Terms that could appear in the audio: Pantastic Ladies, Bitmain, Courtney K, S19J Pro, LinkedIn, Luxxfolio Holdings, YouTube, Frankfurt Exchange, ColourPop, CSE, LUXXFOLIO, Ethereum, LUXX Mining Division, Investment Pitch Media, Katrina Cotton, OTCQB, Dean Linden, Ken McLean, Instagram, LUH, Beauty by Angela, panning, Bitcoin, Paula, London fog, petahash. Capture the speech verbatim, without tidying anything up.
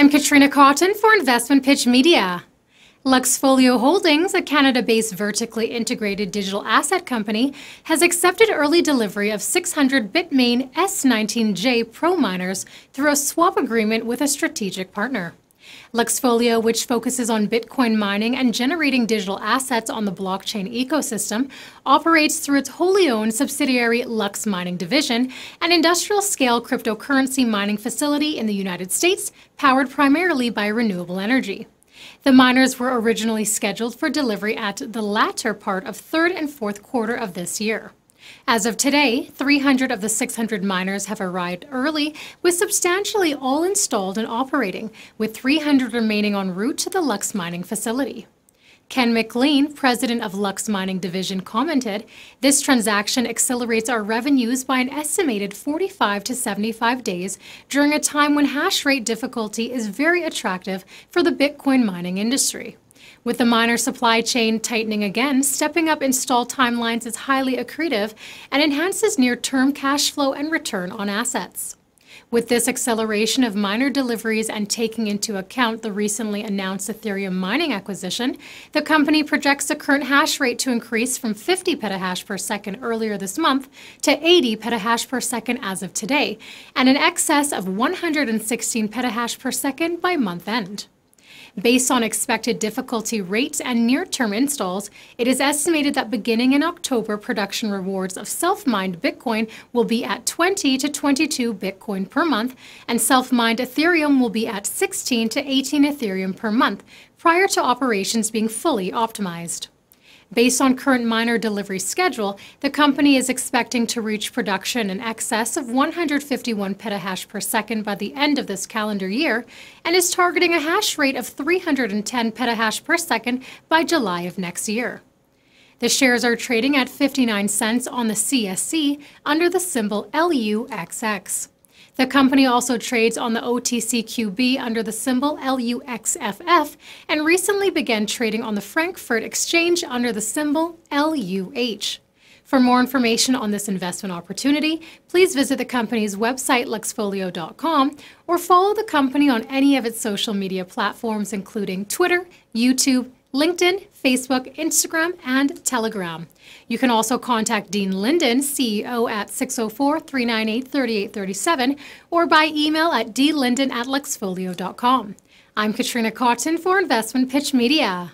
I'm Katrina Cotton for Investment Pitch Media. LUXXFOLIO Holdings, a Canada-based vertically integrated digital asset company, has accepted early delivery of six hundred Bitmain S nineteen J Pro miners through a swap agreement with a strategic partner. LUXXFOLIO, which focuses on Bitcoin mining and generating digital assets on the blockchain ecosystem, operates through its wholly owned subsidiary LUXX Mining Division, an industrial-scale cryptocurrency mining facility in the United States, powered primarily by renewable energy. The miners were originally scheduled for delivery at the latter part of third and fourth quarter of this year. As of today, three hundred of the six hundred miners have arrived early, with substantially all installed and operating, with three hundred remaining en route to the LUXX mining facility. Ken McLean, president of LUXX Mining Division, commented, "This transaction accelerates our revenues by an estimated forty-five to seventy-five days during a time when hash rate difficulty is very attractive for the Bitcoin mining industry. With the miner supply chain tightening again, stepping up install timelines is highly accretive and enhances near-term cash flow and return on assets. With this acceleration of miner deliveries and taking into account the recently announced Ethereum mining acquisition, the company projects the current hash rate to increase from fifty petahash per second earlier this month to eighty petahash per second as of today, and in excess of one hundred sixteen petahash per second by month-end. Based on expected difficulty rates and near-term installs, it is estimated that beginning in October, production rewards of self-mined Bitcoin will be at twenty to twenty-two Bitcoin per month, and self-mined Ethereum will be at sixteen to eighteen Ethereum per month, prior to operations being fully optimized. Based on current miner delivery schedule, the company is expecting to reach production in excess of one hundred fifty-one petahash per second by the end of this calendar year, and is targeting a hash rate of three hundred ten petahash per second by July of next year. The shares are trading at fifty-nine cents on the C S E under the symbol L U X X. The company also trades on the O T C Q B under the symbol L U X F F and recently began trading on the Frankfurt Exchange under the symbol L U H. For more information on this investment opportunity, please visit the company's website Lux Folio dot com or follow the company on any of its social media platforms including Twitter, YouTube, LinkedIn, Facebook, Instagram, and Telegram. You can also contact Dean Linden, C E O, at six oh four, three nine eight, three eight three seven or by email at d linden at lux folio dot com. I'm Katrina Cotton for Investment Pitch Media.